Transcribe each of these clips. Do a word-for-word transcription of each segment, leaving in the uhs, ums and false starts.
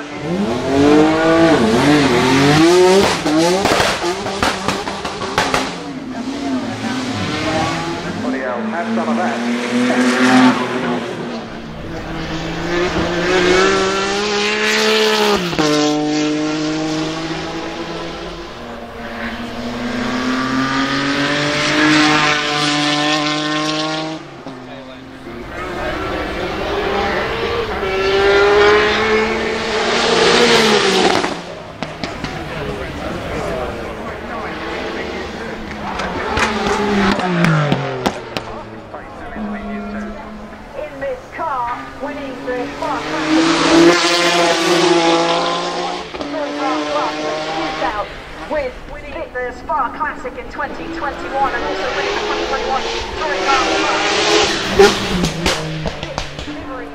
Somebody else have some of that. With the Spa Classic in twenty twenty-one and also winning the twenty twenty-one Touring Car Classic. Delivery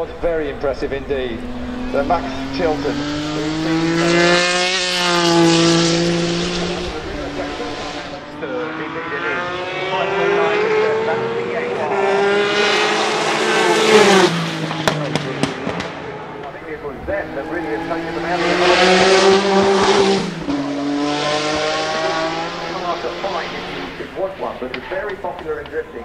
was very impressive indeed. The Max Chilton. I think it was them that really has taken them out of the fight if you could want one, but it's very popular in drifting.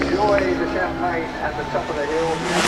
Enjoy the champagne at the top of the hill.